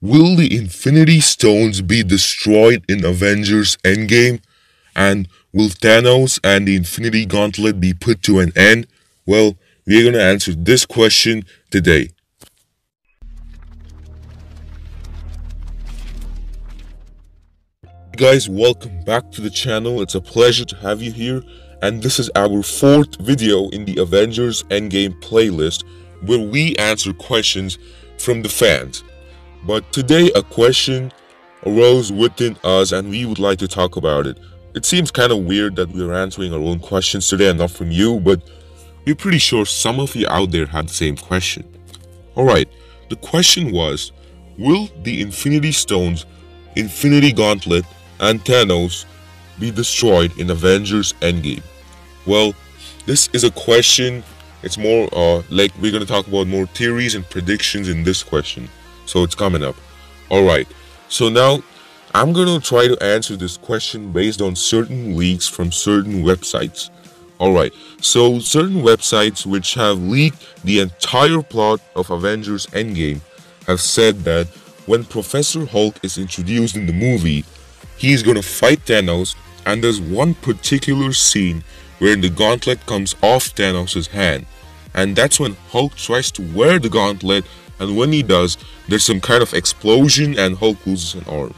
Will the Infinity Stones be destroyed in Avengers Endgame? And will Thanos and the Infinity Gauntlet be put to an end? Well, we're gonna answer this question today. Guys, welcome back to the channel. It's a pleasure to have you here, and this is our fourth video in the Avengers Endgame playlist where we answer questions from the fans. But today a question arose within us and we would like to talk about it. It seems kind of weird that we're answering our own questions today and not from you, but we're pretty sure some of you out there had the same question. Alright, the question was, will the Infinity Stones, Infinity Gauntlet, and Thanos be destroyed in Avengers Endgame? Well, this is a question, it's more like we're gonna talk about more theories and predictions in this question, so it's coming up. Alright, so now I'm gonna try to answer this question based on certain leaks from certain websites. Alright, so certain websites which have leaked the entire plot of Avengers Endgame have said that when Professor Hulk is introduced in the movie, he's gonna fight Thanos, and there's one particular scene where the gauntlet comes off Thanos' hand, and that's when Hulk tries to wear the gauntlet, and when he does, there's some kind of explosion and Hulk loses an arm.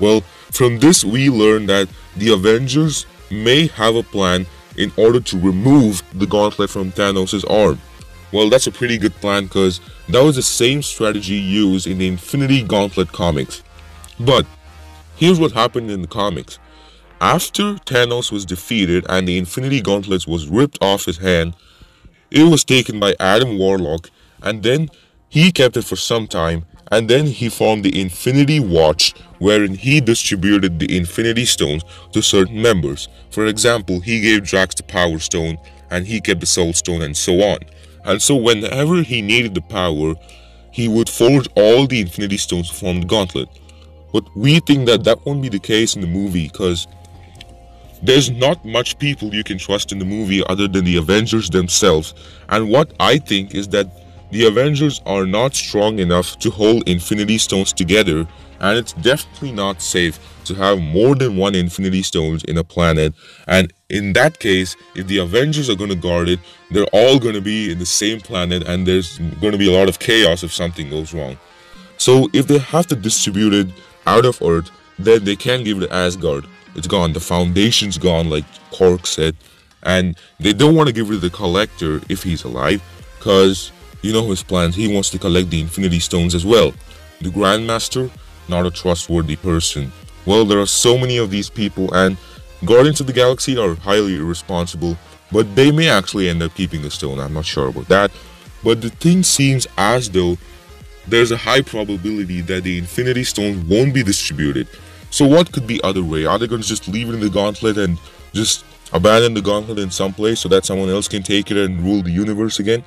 Well, from this we learn that the Avengers may have a plan in order to remove the gauntlet from Thanos' arm. Well, that's a pretty good plan, because that was the same strategy used in the Infinity Gauntlet comics. But here's what happened in the comics. After Thanos was defeated and the Infinity Gauntlet was ripped off his hand, it was taken by Adam Warlock, and then he kept it for some time, and then he formed the Infinity Watch, wherein he distributed the Infinity Stones to certain members. For example, he gave Drax the Power Stone, and he kept the Soul Stone, and so on. And so whenever he needed the power, he would forge all the Infinity Stones to form the Gauntlet. But we think that that won't be the case in the movie, because there's not much people you can trust in the movie other than the Avengers themselves. And what I think is that the Avengers are not strong enough to hold Infinity Stones together, and it's definitely not safe to have more than one Infinity Stones in a planet. And in that case, if the Avengers are going to guard it, they're all going to be in the same planet, and there's going to be a lot of chaos if something goes wrong. So if they have to distribute it out of Earth, then they can't give it to Asgard. It's gone. The Foundation's gone, like Korg said. And they don't want to give it to the Collector if he's alive, because you know his plans. He wants to collect the Infinity Stones as well. The Grandmaster, not a trustworthy person. Well, there are so many of these people, and Guardians of the Galaxy are highly irresponsible, but they may actually end up keeping the stone. I'm not sure about that. But the thing seems as though there's a high probability that the Infinity Stones won't be distributed. So what could be other way? Are they going to just leave it in the gauntlet and just abandon the gauntlet in some place so that someone else can take it and rule the universe again?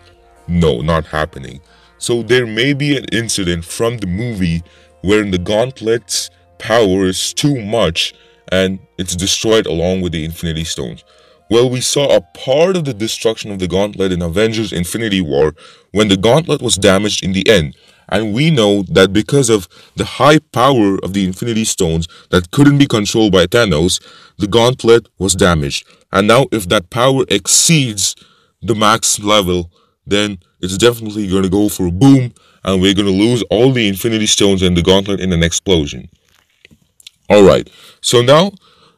No, not happening. So there may be an incident from the movie wherein the gauntlet's power is too much and it's destroyed along with the Infinity Stones. Well, we saw a part of the destruction of the gauntlet in Avengers Infinity War when the gauntlet was damaged in the end. And we know that because of the high power of the Infinity Stones that couldn't be controlled by Thanos, the gauntlet was damaged. And now if that power exceeds the max level, then it's definitely going to go for a boom, and we're going to lose all the Infinity Stones and the gauntlet in an explosion. Alright, so now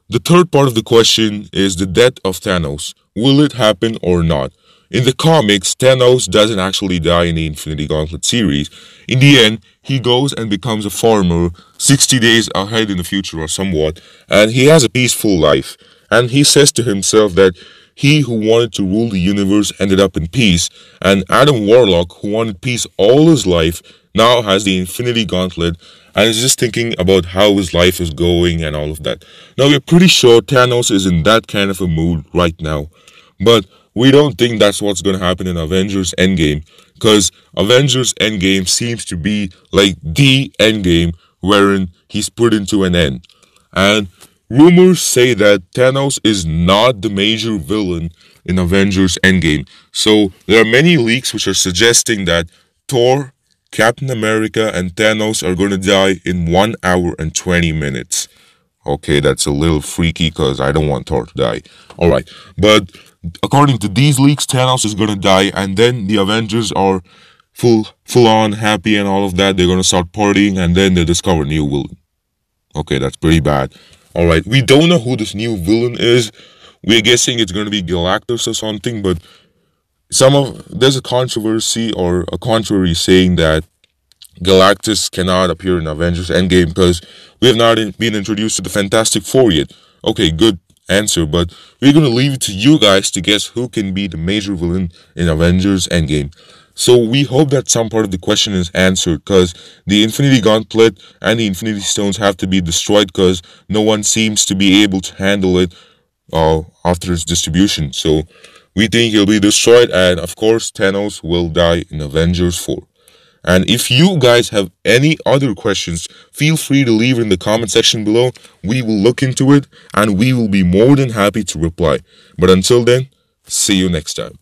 the third part of the question is the death of Thanos. Will it happen or not? In the comics, Thanos doesn't actually die in the Infinity Gauntlet series. In the end, he goes and becomes a farmer 60 days ahead in the future or somewhat, and he has a peaceful life. And he says to himself that he who wanted to rule the universe ended up in peace, and Adam Warlock, who wanted peace all his life, now has the Infinity Gauntlet and is just thinking about how his life is going and all of that. Now, we're pretty sure Thanos is in that kind of a mood right now, but we don't think that's what's going to happen in Avengers Endgame, because Avengers Endgame seems to be like the endgame wherein he's put into an end. And rumors say that Thanos is not the major villain in Avengers Endgame. So there are many leaks which are suggesting that Thor, Captain America and Thanos are gonna die in 1 hour and 20 minutes. Okay, that's a little freaky because I don't want Thor to die. Alright, but according to these leaks, Thanos is gonna die, and then the Avengers are full on happy and all of that. They're gonna start partying, and then they discover new villain. Okay, that's pretty bad. Alright, we don't know who this new villain is. We're guessing it's gonna be Galactus or something, but there's a controversy or a contrary saying that Galactus cannot appear in Avengers Endgame because we have not been introduced to the Fantastic Four yet. Okay, good answer, but we're gonna leave it to you guys to guess who can be the major villain in Avengers Endgame. So we hope that some part of the question is answered, because the Infinity Gauntlet and the Infinity Stones have to be destroyed because no one seems to be able to handle it after its distribution. So we think he'll be destroyed, and of course Thanos will die in Avengers 4. And if you guys have any other questions, feel free to leave it in the comment section below. We will look into it, and we will be more than happy to reply. But until then, see you next time.